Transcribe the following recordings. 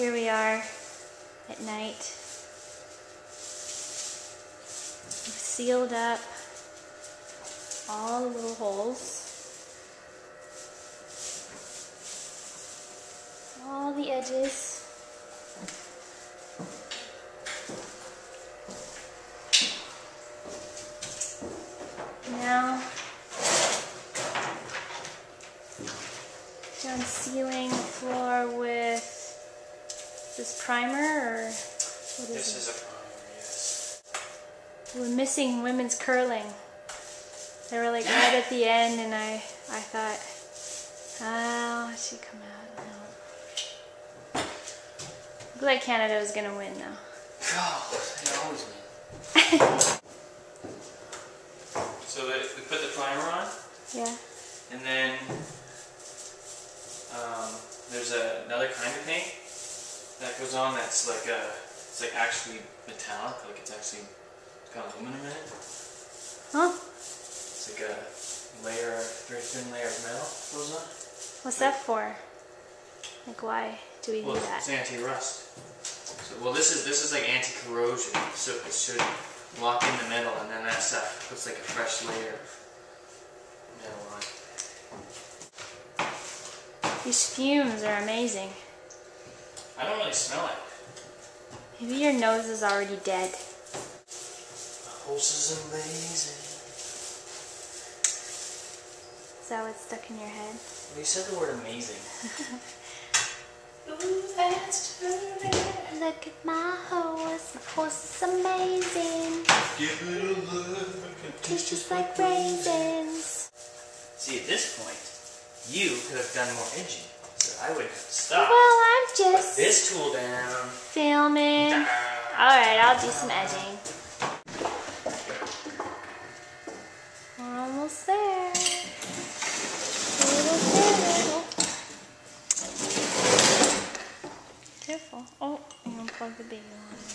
here we are at night. We've sealed up all the little holes, all the edges. Now, done sealing the floor with this primer, or what is it? This is a primer, yes. We're missing women's curling. They were like right at the end, and I thought, oh, she come out now. I'm glad Canada was gonna win though. Oh, they always win. So we put the primer on. Yeah. And then there's another kind of paint that goes on that's like it's like actually metallic, like it's actually got aluminum in it. Huh? It's like a layer, very thin layer of metal goes on. What's that for? Like why do we need that? It's anti-rust. So this is like anti-corrosion, so it should lock in the metal, and then that stuff puts like a fresh layer of metal on. These fumes are amazing. I don't really smell it. Maybe your nose is already dead. The house is amazing. Is that what's stuck in your head? Well, you said the word amazing. Ooh, that's turning. Look at my horse. My horse is amazing. Give it a look. Tastes just like raisins. See, at this point, you could have done more edging, so I would have stopped. Well, I'm just... put this tool down. Filming. Alright, I'll do some edging. We're almost there. Little. Careful. Oh, I'm going to plug the baby one in.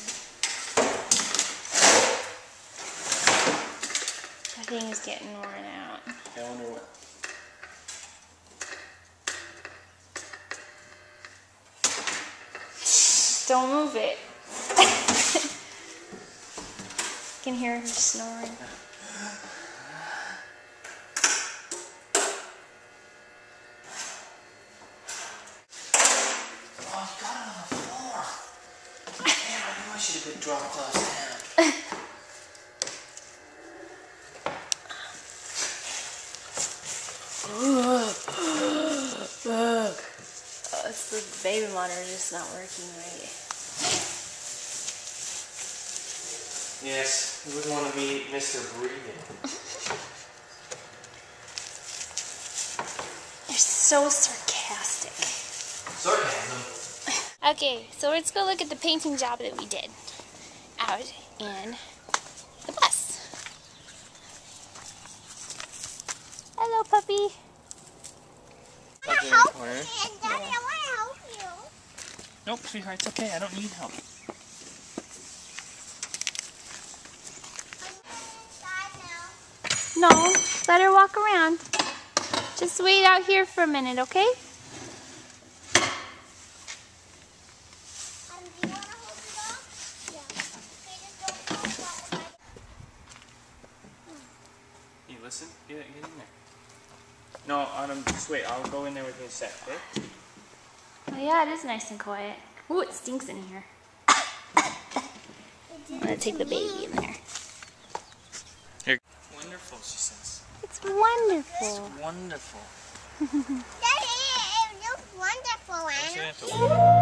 That thing is getting worn out. I wonder what... Don't move it. You can hear her snoring. Oh, you got it on the floor. Damn, I knew I should have been dropped glass down. The baby monitor is just not working right. Yes, you wouldn't want to meet Mr. Breathing. You're so sarcastic. Sarcasm. Okay, so let's go look at the painting job that we did out in the bus. Hello, puppy. Nope, sweetheart, it's okay. I don't need help. No, let her walk around. Just wait out here for a minute, okay? Do you want to hold the dog? Yeah. Okay, just go with the dog. You listen? Get in there. No, Autumn, just wait. I'll go in there with you in a sec, okay? Oh yeah, it is nice and quiet. Ooh, it stinks in here. I'm gonna take the baby in there. Here. Wonderful, she says. It's wonderful. It's wonderful. That is wonderful, Anna.